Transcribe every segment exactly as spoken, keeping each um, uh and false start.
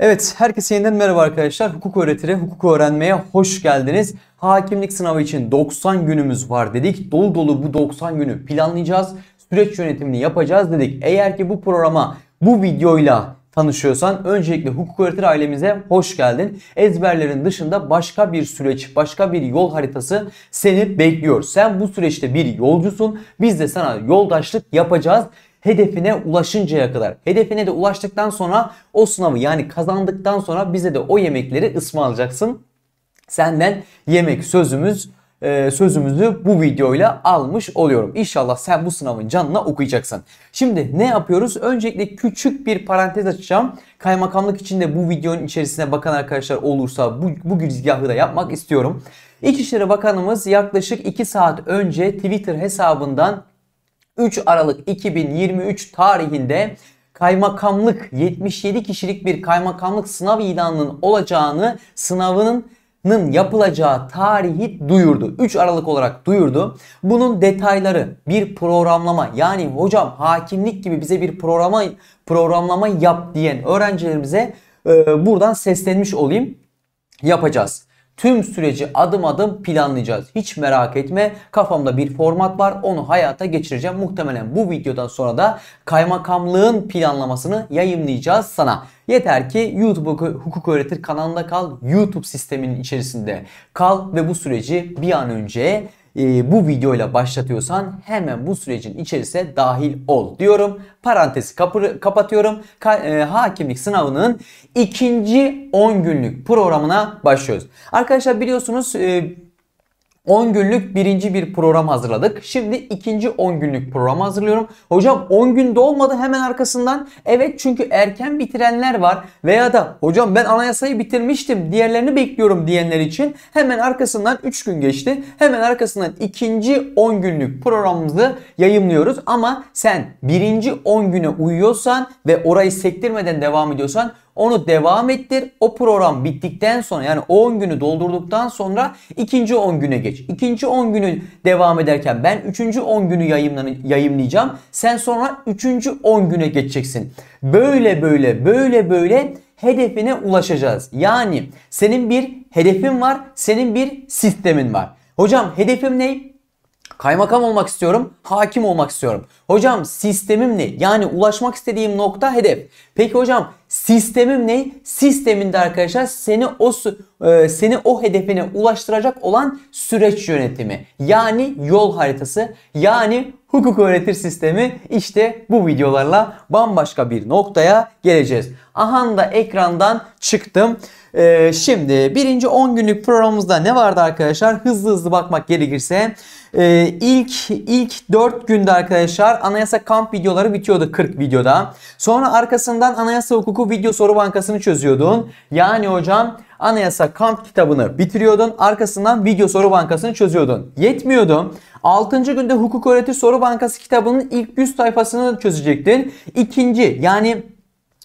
Evet, herkese yeniden merhaba arkadaşlar. Hukuk Öğretir'e, hukuk öğrenmeye hoş geldiniz. Hakimlik sınavı için doksan günümüz var dedik. Dolu dolu bu doksan günü planlayacağız. Süreç yönetimini yapacağız dedik. Eğer ki bu programa, bu videoyla tanışıyorsan öncelikle Hukuk Öğretir ailemize hoş geldin. Ezberlerin dışında başka bir süreç, başka bir yol haritası seni bekliyor. Sen bu süreçte bir yolcusun. Biz de sana yoldaşlık yapacağız. Hedefine ulaşıncaya kadar. Hedefine de ulaştıktan sonra o sınavı, yani kazandıktan sonra bize de o yemekleri ısmarlayacaksın. Senden yemek sözümüz e, sözümüzü bu videoyla almış oluyorum. İnşallah sen bu sınavın canına okuyacaksın. Şimdi ne yapıyoruz? Öncelikle küçük bir parantez açacağım. Kaymakamlık için de bu videonun içerisine bakan arkadaşlar olursa bu, bu girizgahı da yapmak istiyorum. İçişleri Bakanımız yaklaşık iki saat önce Twitter hesabından üç Aralık iki bin yirmi üç tarihinde kaymakamlık yetmiş yedi kişilik bir kaymakamlık sınav ilanının olacağını, sınavının yapılacağı tarihi duyurdu. üç Aralık olarak duyurdu. Bunun detayları bir programlama, yani hocam hakimlik gibi bize bir programa programlama yap diyen öğrencilerimize e, buradan seslenmiş olayım. Yapacağız. Tüm süreci adım adım planlayacağız. Hiç merak etme, kafamda bir format var, onu hayata geçireceğim. Muhtemelen bu videodan sonra da kaymakamlığın planlamasını yayımlayacağız sana. Yeter ki YouTube Hukuk Öğretir kanalında kal, YouTube sisteminin içerisinde kal ve bu süreci bir an önce e, bu videoyla başlatıyorsan hemen bu sürecin içerisine dahil ol diyorum. Parantezi kapı, kapatıyorum. Ka e, hakimlik sınavının ikinci on günlük programına başlıyoruz. Arkadaşlar biliyorsunuz e, on günlük birinci bir program hazırladık. Şimdi ikinci on günlük program hazırlıyorum. Hocam on günde olmadı hemen arkasından. Evet, çünkü erken bitirenler var veya da hocam ben anayasayı bitirmiştim, diğerlerini bekliyorum diyenler için hemen arkasından üç gün geçti. Hemen arkasından ikinci on günlük programımızı yayımlıyoruz. Ama sen birinci on güne uyuyorsan ve orayı sektirmeden devam ediyorsan onu devam ettir. O program bittikten sonra, yani on günü doldurduktan sonra ikinci on güne geç. İkinci on günü devam ederken ben üçüncü on günü yayımlayacağım. Sen sonra üçüncü on güne geçeceksin. Böyle böyle böyle böyle hedefine ulaşacağız. Yani senin bir hedefin var, senin bir sistemin var. Hocam hedefim ne? Kaymakam olmak istiyorum, hakim olmak istiyorum. Hocam sistemim ne? Yani ulaşmak istediğim nokta hedef. Peki hocam sistemim ne? Sisteminde arkadaşlar seni o seni o hedefine ulaştıracak olan süreç yönetimi. Yani yol haritası, yani hukuk öğretir sistemi. İşte bu videolarla bambaşka bir noktaya geleceğiz. Aha da ekrandan çıktım. Ee, şimdi birinci on günlük programımızda ne vardı arkadaşlar? Hızlı hızlı bakmak gerekirse e, ilk ilk dört günde arkadaşlar anayasa kamp videoları bitiyordu kırk videoda. Sonra arkasından anayasa hukuku video soru bankasını çözüyordun. Yani hocam anayasa kamp kitabını bitiriyordun. Arkasından video soru bankasını çözüyordun. Yetmiyordu. altıncı günde hukuk öğretir soru bankası kitabının ilk yüz sayfasını çözecektin. İkinci, yani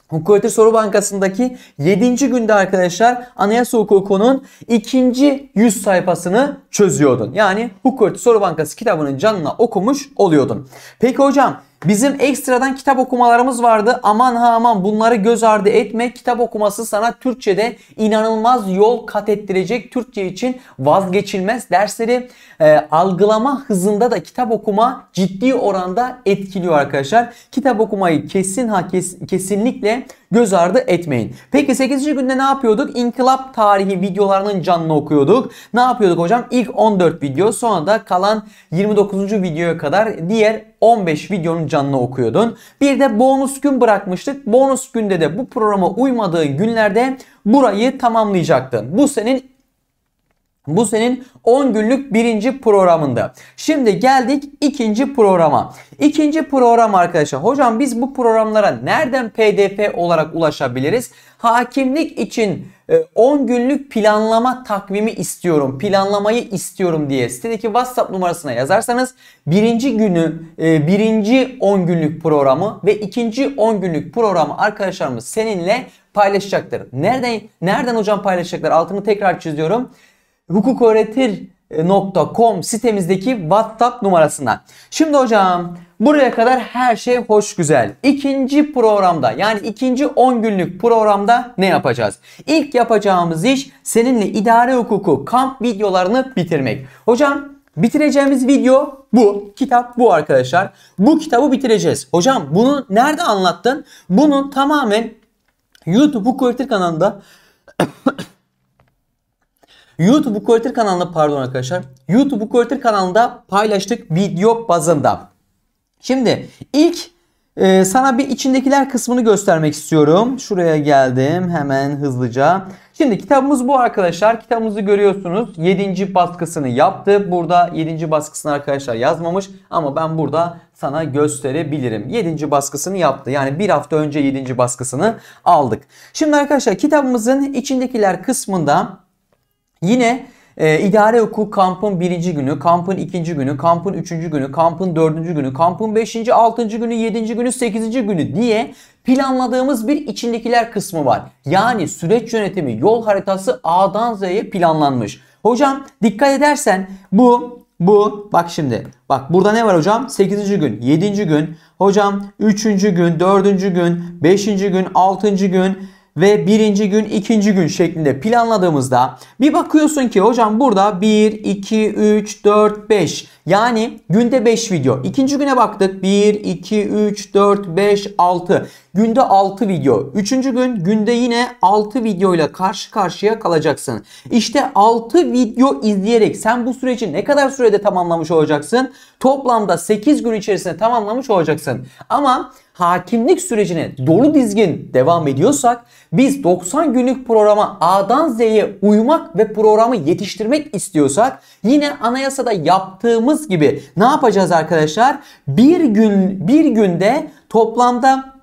Hukuk Öğretir Soru Bankası'ndaki yedinci günde arkadaşlar Anayasa Hukuku'nun ikinci yüz sayfasını çözüyordun. Yani Hukuk Öğretir Soru Bankası kitabının canına okumuş oluyordun. Peki hocam bizim ekstradan kitap okumalarımız vardı. Aman ha aman, bunları göz ardı etme. Kitap okuması sana Türkçe'de inanılmaz yol kat ettirecek. Türkçe için vazgeçilmez dersleri e, algılama hızında da kitap okuma ciddi oranda etkiliyor arkadaşlar. Kitap okumayı kesin ha kes, kesinlikle göz ardı etmeyin. Peki sekizinci günde ne yapıyorduk? İnkılap tarihi videolarının canını okuyorduk. Ne yapıyorduk hocam? İlk on dört video, sonra da kalan yirmi dokuzuncu videoya kadar diğer on beş videonun canını okuyordun. Bir de bonus gün bırakmıştık. Bonus günde de bu programa uymadığın günlerde burayı tamamlayacaktın. Bu senin bu senin on günlük birinci programında. Şimdi geldik ikinci programa. İkinci program arkadaşlar. Hocam biz bu programlara nereden P D F olarak ulaşabiliriz? Hakimlik için on günlük planlama takvimi istiyorum, planlamayı istiyorum diye sitedeki WhatsApp numarasına yazarsanız birinci günü, birinci on günlük programı ve ikinci on günlük programı arkadaşlarımız seninle paylaşacaktır. Nereden, nereden hocam paylaşacaklar? Altını tekrar çiziyorum. Hukuk Öğretir nokta com sitemizdeki WhatsApp numarasından. Şimdi hocam buraya kadar her şey hoş güzel. İkinci programda, yani ikinci on günlük programda ne yapacağız? İlk yapacağımız iş seninle idare hukuku kamp videolarını bitirmek. Hocam bitireceğimiz video bu. Kitap bu arkadaşlar. Bu kitabı bitireceğiz. Hocam bunu nerede anlattın? Bunun tamamen YouTube Hukuk Öğretir kanalında YouTube Hukuk Öğretir kanalında pardon arkadaşlar. YouTube Hukuk Öğretir kanalında paylaştık video bazında. Şimdi ilk e, sana bir içindekiler kısmını göstermek istiyorum. Şuraya geldim hemen hızlıca. Şimdi kitabımız bu arkadaşlar. Kitabımızı görüyorsunuz. yedinci baskısını yaptı. Burada yedinci baskısını arkadaşlar yazmamış ama ben burada sana gösterebilirim. yedinci baskısını yaptı. Yani bir hafta önce yedinci baskısını aldık. Şimdi arkadaşlar kitabımızın içindekiler kısmında yine e, idare hukuku kampın birinci günü, kampın ikinci günü, kampın üçüncü günü, kampın dördüncü günü, kampın beşinci, altıncı günü, yedinci günü, sekizinci günü diye planladığımız bir içindekiler kısmı var. Yani süreç yönetimi, yol haritası A'dan Z'ye planlanmış. Hocam dikkat edersen bu, bu, bak şimdi. Bak burada ne var hocam? sekizinci gün, yedinci gün, hocam üçüncü gün, dördüncü gün, beşinci gün, altıncı gün ve birinci gün, ikinci gün şeklinde planladığımızda bir bakıyorsun ki hocam burada bir, iki, üç, dört, beş, yani günde beş video. İkinci güne baktık bir, iki, üç, dört, beş, altı. Günde altı video. Üçüncü gün günde yine altı video ile karşı karşıya kalacaksın. İşte altı video izleyerek sen bu süreci ne kadar sürede tamamlamış olacaksın? Toplamda sekiz gün içerisinde tamamlamış olacaksın. Ama hakimlik sürecine dolu dizgin devam ediyorsak biz doksan günlük programa A'dan Z'ye uymak ve programı yetiştirmek istiyorsak yine anayasada yaptığımız gibi ne yapacağız arkadaşlar? Bir gün bir günde toplamda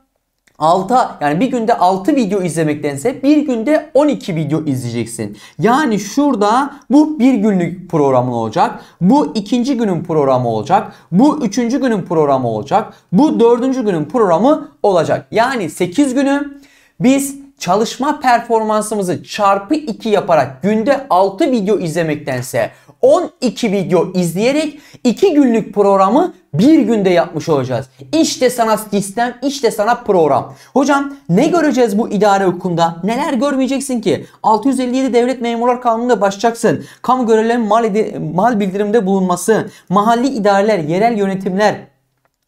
altı'a, yani bir günde altı video izlemektense bir günde on iki video izleyeceksin. Yani şurada bu bir günlük programın olacak. Bu ikinci günün programı olacak. Bu üçüncü günün programı olacak. Bu dördüncü günün programı olacak. Yani sekiz günü biz çalışma performansımızı çarpı iki yaparak günde altı video izlemektense on iki video izleyerek iki günlük programı bir günde yapmış olacağız. İşte sana sistem, işte sana program. Hocam ne göreceğiz bu idare hukukunda? Neler görmeyeceksin ki? altı yüz elli yedi Devlet Memurları Kanunu'na başlayacaksın. Kamu görevlilerinin mal, mal bildirimde bulunması, mahalli idareler, yerel yönetimler,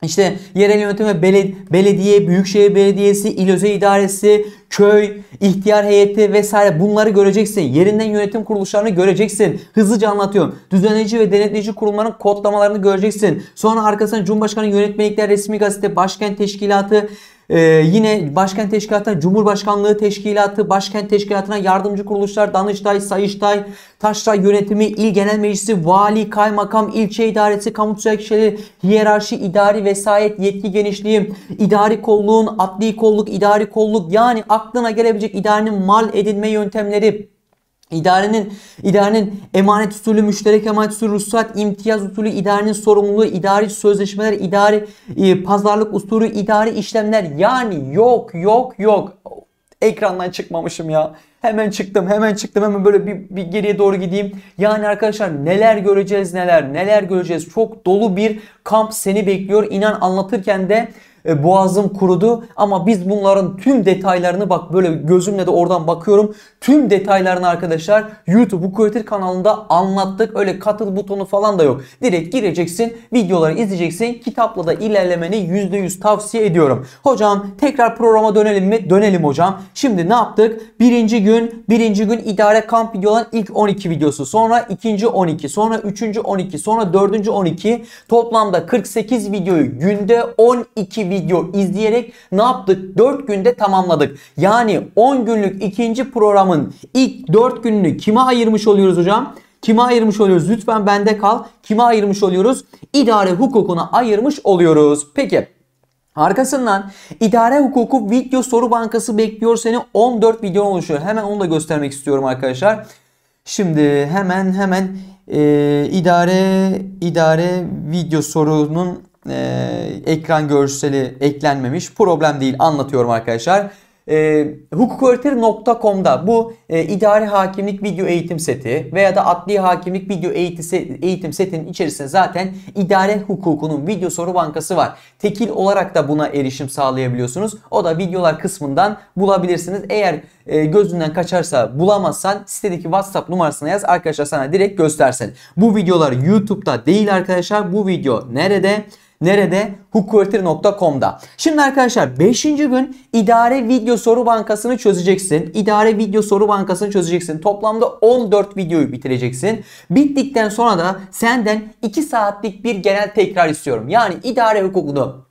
İşte yerel yönetim ve belediye, büyükşehir belediyesi, il özel idaresi, köy, ihtiyar heyeti vesaire bunları göreceksin. Yerinden yönetim kuruluşlarını göreceksin. Hızlıca anlatıyorum. Düzenleyici ve denetleyici kurumların kodlamalarını göreceksin. Sonra arkasından Cumhurbaşkanı Yönetmelikler Resmi Gazete, Başkent Teşkilatı, Ee, yine Başkent Teşkilatı'na Cumhurbaşkanlığı Teşkilatı, Başkent Teşkilatı'na yardımcı kuruluşlar, Danıştay, Sayıştay, Taşray Yönetimi, İl Genel Meclisi, Vali, Kaymakam, İlçe İdaresi, Kamusal Kişileri, Hiyerarşi, İdari Vesayet, Yetki Genişliği, İdari Kolluğun, Adli Kolluk, İdari Kolluk, yani aklına gelebilecek idarenin mal edinme yöntemleri, İdarenin, idarenin emanet usulü, müşterek emanet usulü, ruhsat, imtiyaz usulü, idarenin sorumluluğu, idari sözleşmeler, idari e, pazarlık usulü, idari işlemler, yani yok yok yok. Ekrandan çıkmamışım ya. Hemen çıktım hemen çıktım hemen böyle bir, bir geriye doğru gideyim. Yani arkadaşlar neler göreceğiz neler neler göreceğiz. Çok dolu bir kamp seni bekliyor. İnan anlatırken de boğazım kurudu ama biz bunların tüm detaylarını, bak böyle gözümle de oradan bakıyorum, tüm detaylarını arkadaşlar YouTube Hukuk Öğretir kanalında anlattık. Öyle katıl butonu falan da yok. Direkt gireceksin, videoları izleyeceksin. Kitapla da ilerlemeni yüzde yüz tavsiye ediyorum. Hocam tekrar programa dönelim mi? Dönelim hocam. Şimdi ne yaptık? Birinci gün, birinci gün idare kamp video olan ilk on iki videosu. Sonra ikinci on iki, sonra üçüncü on iki, sonra dördüncü on iki. Toplamda kırk sekiz videoyu günde on iki video izleyerek ne yaptık? dört günde tamamladık. Yani on günlük ikinci programın ilk dört gününü kime ayırmış oluyoruz hocam? Kime ayırmış oluyoruz? Lütfen bende kal. Kime ayırmış oluyoruz? İdare hukukuna ayırmış oluyoruz. Peki. Arkasından idare hukuku video soru bankası bekliyor seni. on dört video oluşuyor. Hemen onu da göstermek istiyorum arkadaşlar. Şimdi hemen hemen ee, idare idare video sorunun Ee, ekran görseli eklenmemiş, problem değil, anlatıyorum arkadaşlar. E, hukuk öğretir nokta com'da bu e, idari hakimlik video eğitim seti veya da adli hakimlik video eğitim setinin içerisinde zaten idare hukukunun video soru bankası var. Tekil olarak da buna erişim sağlayabiliyorsunuz. O da videolar kısmından bulabilirsiniz. Eğer e, gözünden kaçarsa, bulamazsan sitedeki WhatsApp numarasına yaz. Arkadaşlar sana direkt göstersin. Bu videolar YouTube'da değil arkadaşlar. Bu video nerede? Nerede? hukuk öğretir nokta com'da. Şimdi arkadaşlar beşinci gün idare video soru bankasını çözeceksin. İdare video soru bankasını çözeceksin. Toplamda on dört videoyu bitireceksin. Bittikten sonra da senden iki saatlik bir genel tekrar istiyorum. Yani idare hukukunu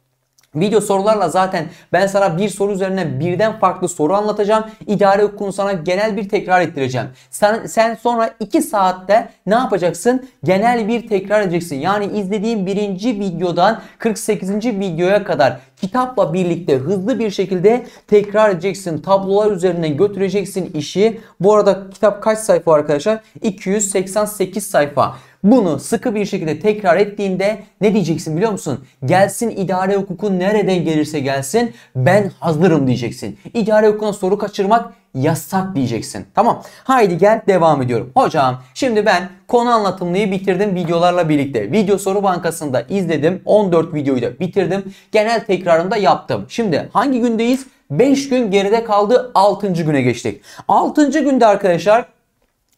video sorularla zaten ben sana bir soru üzerine birden farklı soru anlatacağım. İdare hukukunu sana genel bir tekrar ettireceğim. Sen, sen sonra iki saatte ne yapacaksın? Genel bir tekrar edeceksin. Yani izlediğin birinci videodan kırk sekizinci videoya kadar kitapla birlikte hızlı bir şekilde tekrar edeceksin. Tablolar üzerinden götüreceksin işi. Bu arada kitap kaç sayfa arkadaşlar? iki yüz seksen sekiz sayfa. Bunu sıkı bir şekilde tekrar ettiğinde ne diyeceksin biliyor musun? Gelsin idare hukuku, nereden gelirse gelsin ben hazırım diyeceksin. İdare hukukuna soru kaçırmak yasak diyeceksin. Tamam. Haydi gel devam ediyorum. Hocam şimdi ben konu anlatımlıyı bitirdim videolarla birlikte. Video soru bankasında izledim. on dört videoyu da bitirdim. Genel tekrarını da yaptım. Şimdi hangi gündeyiz? beş gün geride kaldı. altıncı güne geçtik. altıncı günde arkadaşlar,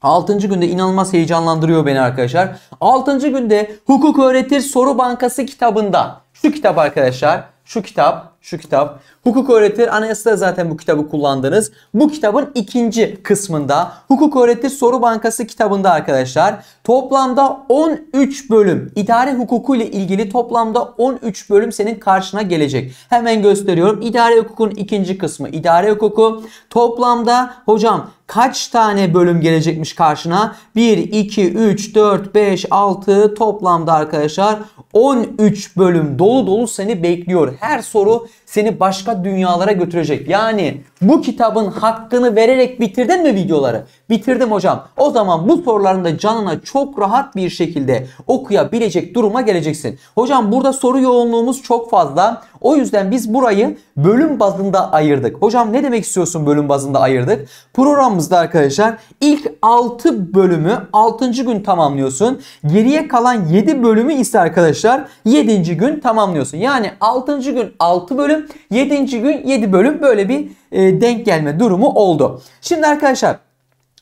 altıncı günde inanılmaz heyecanlandırıyor beni arkadaşlar. altıncı günde Hukuk Öğretir Soru Bankası kitabında. Şu kitap arkadaşlar. Şu kitap. Şu kitap. Hukuk Öğretir Anayasa'da zaten bu kitabı kullandınız. Bu kitabın ikinci kısmında Hukuk Öğretir Soru Bankası kitabında arkadaşlar toplamda on üç bölüm, idare hukuku ile ilgili toplamda on üç bölüm senin karşına gelecek. Hemen gösteriyorum. İdare hukukunun ikinci kısmı idare hukuku. Toplamda hocam kaç tane bölüm gelecekmiş karşına? bir, iki, üç, dört, beş, altı toplamda arkadaşlar on üç bölüm dolu dolu seni bekliyor. Her soru seni başka dünyalara götürecek. Yani bu kitabın hakkını vererek bitirdin mi videoları? Bitirdim hocam. O zaman bu soruların da canına çok rahat bir şekilde okuyabilecek duruma geleceksin. Hocam burada soru yoğunluğumuz çok fazla. O yüzden biz burayı bölüm bazında ayırdık. Hocam ne demek istiyorsun bölüm bazında ayırdık? Programımızda arkadaşlar ilk altı bölümü altıncı gün tamamlıyorsun. Geriye kalan yedi bölümü ise arkadaşlar yedinci gün tamamlıyorsun. Yani altıncı gün altı bölüm, yedinci gün yedi bölüm, böyle bir e, denk gelme durumu oldu. Şimdi arkadaşlar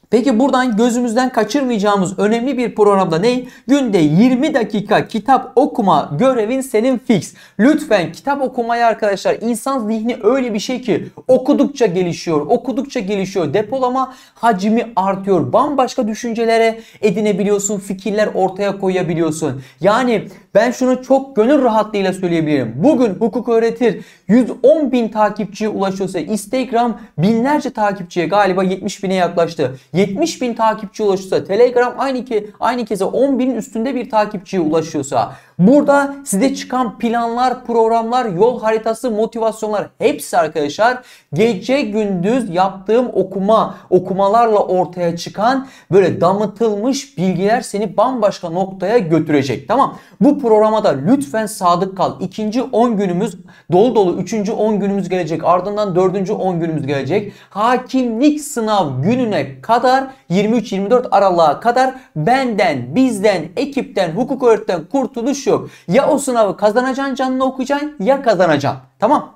peki buradan gözümüzden kaçırmayacağımız önemli bir programda ne? Günde yirmi dakika kitap okuma görevin senin fix. Lütfen kitap okumayı arkadaşlar, insan zihni öyle bir şey ki okudukça gelişiyor, okudukça gelişiyor. Depolama hacmi artıyor. Bambaşka düşüncelere edinebiliyorsun, fikirler ortaya koyabiliyorsun. Yani ben şunu çok gönül rahatlığıyla söyleyebilirim. Bugün Hukuk Öğretir yüz on bin takipçiye ulaşıyorsa Instagram binlerce takipçiye, galiba yetmiş bine yaklaştı. yetmiş bin takipçiye ulaşıyorsa, Telegram aynı ki aynı kez on binin üstünde bir takipçiye ulaşıyorsa, burada size çıkan planlar, programlar, yol haritası, motivasyonlar hepsi arkadaşlar gece gündüz yaptığım okuma, okumalarla ortaya çıkan böyle damıtılmış bilgiler seni bambaşka noktaya götürecek. Tamam. Bu programa da lütfen sadık kal. İkinci on günümüz dolu dolu, üçüncü on günümüz gelecek. Ardından dördüncü on günümüz gelecek. Hakimlik sınav gününe kadar, yirmi üç yirmi dört aralığa kadar benden, bizden, ekipten, Hukuk Öğretir'den kurtuluş yok. Ya o sınavı kazanacaksın, canını okuyacaksın, ya kazanacaksın. Tamam.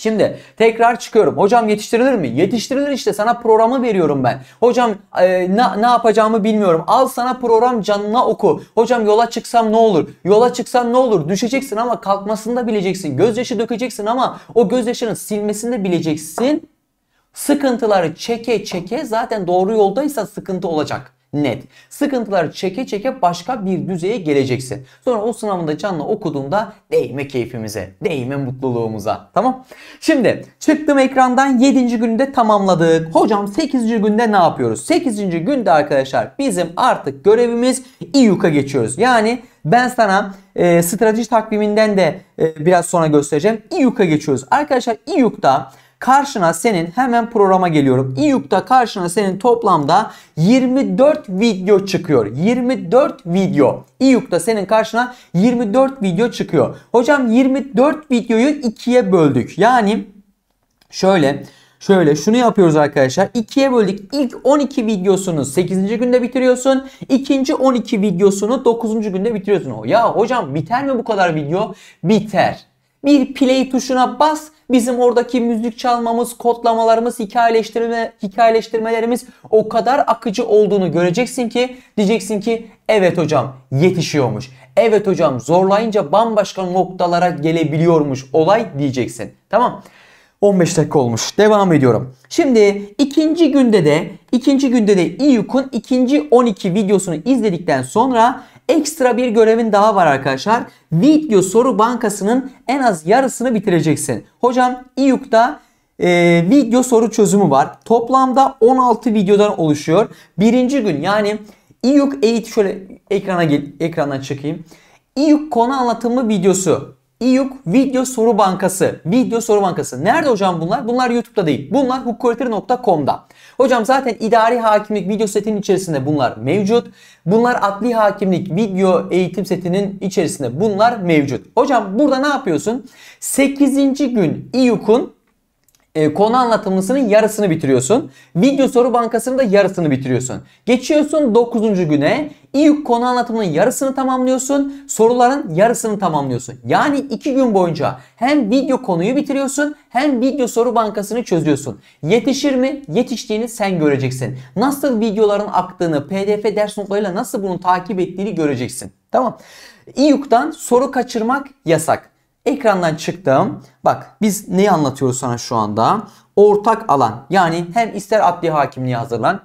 Şimdi tekrar çıkıyorum. Hocam yetiştirilir mi? Yetiştirilir işte. Sana programı veriyorum ben. Hocam e, ne, ne yapacağımı bilmiyorum. Al sana program, canına oku. Hocam yola çıksam ne olur? Yola çıksam ne olur? Düşeceksin ama kalkmasını da bileceksin. Gözyaşı dökeceksin ama o gözyaşının silmesini de bileceksin. Sıkıntıları çeke çeke, zaten doğru yoldaysa sıkıntı olacak. Net. Sıkıntıları çeke çeke başka bir düzeye geleceksin. Sonra o sınavında canlı okuduğunda değme keyfimize, değme mutluluğumuza. Tamam. Şimdi çıktım ekrandan, yedinci günde tamamladık. Hocam sekizinci günde ne yapıyoruz? sekizinci günde arkadaşlar bizim artık görevimiz İYUK'a geçiyoruz. Yani ben sana e, strateji takviminden de e, biraz sonra göstereceğim. İYUK'a geçiyoruz. Arkadaşlar İYUK'ta karşına senin, hemen programa geliyorum. İYUK'ta karşına senin toplamda yirmi dört video çıkıyor. yirmi dört video. İYUK'ta senin karşına yirmi dört video çıkıyor. Hocam yirmi dört videoyu ikiye böldük. Yani şöyle Şöyle şunu yapıyoruz arkadaşlar. ikiye böldük. İlk on iki videosunu sekizinci günde bitiriyorsun. İkinci on iki videosunu dokuzuncu günde bitiriyorsun. Ya hocam biter mi bu kadar video? Biter. Bir play tuşuna bas. Bizim oradaki müzik çalmamız, kodlamalarımız, hikayeleştirme, hikayeleştirmelerimiz o kadar akıcı olduğunu göreceksin ki diyeceksin ki evet hocam yetişiyormuş. Evet hocam zorlayınca bambaşka noktalara gelebiliyormuş olay diyeceksin. Tamam. on beş dakika olmuş. Devam ediyorum. Şimdi ikinci günde de ikinci günde de İYUK'un ikinci on iki videosunu izledikten sonra ekstra bir görevin daha var arkadaşlar. Video soru bankasının en az yarısını bitireceksin. Hocam İYUK'ta e, video soru çözümü var. Toplamda on altı videodan oluşuyor. Birinci gün yani İYUK eğitim şöyle ekrana gel ekrandan çıkayım. İYUK konu anlatımı videosu. İYUK video soru bankası. Video soru bankası. Nerede hocam bunlar? Bunlar YouTube'da değil. Bunlar hukuk öğretir nokta com'da. Hocam zaten idari hakimlik video setinin içerisinde bunlar mevcut. Bunlar adli hakimlik video eğitim setinin içerisinde bunlar mevcut. Hocam burada ne yapıyorsun? sekizinci gün İYUK'un e, konu anlatımlısının yarısını bitiriyorsun. Video soru bankasının da yarısını bitiriyorsun. Geçiyorsun dokuzuncu güne. İYUK konu anlatımının yarısını tamamlıyorsun. Soruların yarısını tamamlıyorsun. Yani iki gün boyunca hem video konuyu bitiriyorsun hem video soru bankasını çözüyorsun. Yetişir mi? Yetiştiğini sen göreceksin. Nasıl videoların aktığını, P D F ders notlarıyla nasıl bunu takip ettiğini göreceksin. Tamam. İYUK'tan soru kaçırmak yasak. Ekrandan çıktım. Bak biz neyi anlatıyoruz sana şu anda? Ortak alan. Yani hem ister adli hakimliğe hazırlan,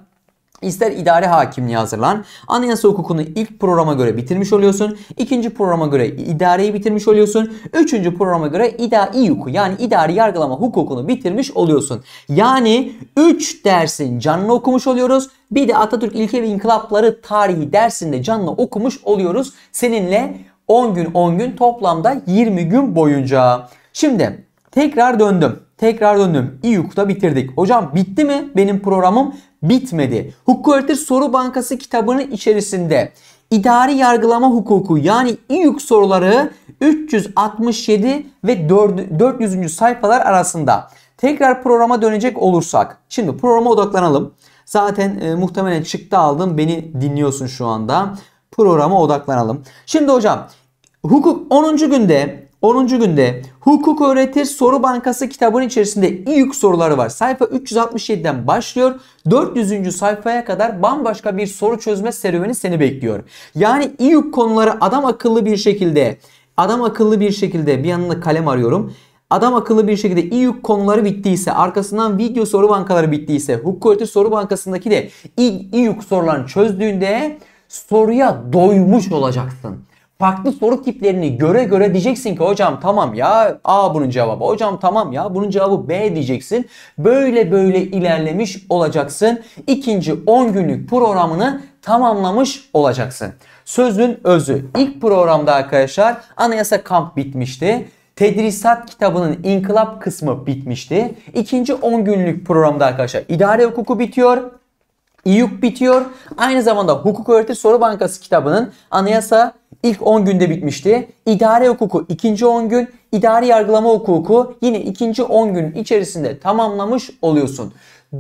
İster idare hakimliği hazırlan. Anayasa hukukunu ilk programa göre bitirmiş oluyorsun. İkinci programa göre idareyi bitirmiş oluyorsun. Üçüncü programa göre İYUK'u yani idari yargılama hukukunu bitirmiş oluyorsun. Yani üç dersin canlı okumuş oluyoruz. Bir de Atatürk İlke ve İnkılapları Tarihi dersinde canlı okumuş oluyoruz. Seninle on gün on gün toplamda yirmi gün boyunca. Şimdi tekrar döndüm. Tekrar döndüm. İYUK'ta bitirdik. Hocam bitti mi benim programım? Bitmedi. Hukuk Öğretir Soru Bankası kitabının içerisinde idari yargılama hukuku yani İYUK soruları üç yüz altmış yedi ve dört yüzüncü sayfalar arasında. Tekrar programa dönecek olursak. Şimdi programa odaklanalım. Zaten e, muhtemelen çıktı aldım. Beni dinliyorsun şu anda. Programa odaklanalım. Şimdi hocam hukuk onuncu günde onuncu günde Hukuk Öğretir Soru Bankası kitabının içerisinde İYUK soruları var. Sayfa üç yüz altmış yedi'den başlıyor. dört yüzüncü sayfaya kadar bambaşka bir soru çözme serüveni seni bekliyor. Yani İYUK konuları adam akıllı bir şekilde, adam akıllı bir şekilde bir yanında kalem arıyorum. Adam akıllı bir şekilde İYUK konuları bittiyse, arkasından video soru bankaları bittiyse, Hukuk Öğretir Soru Bankası'ndaki de İYUK sorularını çözdüğünde soruya doymuş olacaksın. Farklı soru tiplerini göre göre diyeceksin ki hocam tamam ya A bunun cevabı, hocam tamam ya bunun cevabı B diyeceksin. Böyle böyle ilerlemiş olacaksın. İkinci on günlük programını tamamlamış olacaksın. Sözün özü. İlk programda arkadaşlar anayasa kamp bitmişti. Tedrisat kitabının inkılap kısmı bitmişti. İkinci on günlük programda arkadaşlar idare hukuku bitiyor. İYUK bitiyor. Aynı zamanda Hukuk Öğretir Soru Bankası kitabının anayasa ilk on günde bitmişti. İdare hukuku ikinci on gün. İdari yargılama hukuku yine ikinci on gün içerisinde tamamlamış oluyorsun.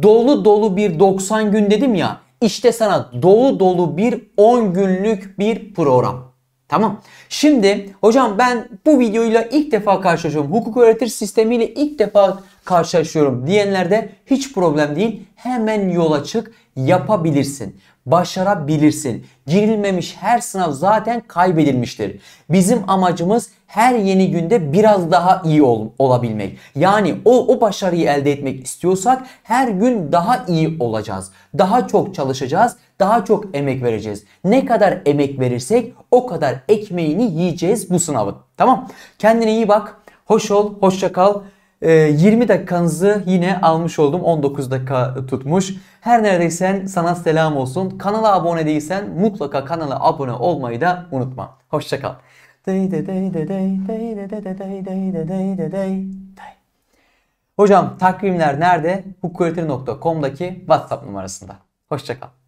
Dolu dolu bir doksan gün dedim ya. İşte sana dolu dolu bir on günlük bir program. Tamam. Şimdi hocam ben bu videoyla ilk defa karşılaşıyorum. Hukuk öğretir sistemiyle ilk defa karşılaşıyorum diyenlerde hiç problem değil. Hemen yola çık. Yapabilirsin. Başarabilirsin. Girilmemiş her sınav zaten kaybedilmiştir. Bizim amacımız her yeni günde biraz daha iyi ol, olabilmek. Yani o, o başarıyı elde etmek istiyorsak her gün daha iyi olacağız. Daha çok çalışacağız. Daha çok emek vereceğiz. Ne kadar emek verirsek o kadar ekmeğini yiyeceğiz bu sınavın. Tamam. Kendine iyi bak. Hoş ol. Hoşça kal. yirmi dakikanızı yine almış oldum. on dokuz dakika tutmuş. Her neredeyse sana selam olsun. Kanala abone değilsen mutlaka kanala abone olmayı da unutma. Hoşça kal. Hocam takvimler nerede? hukuk öğretir nokta com'daki WhatsApp numarasında. Hoşça kal.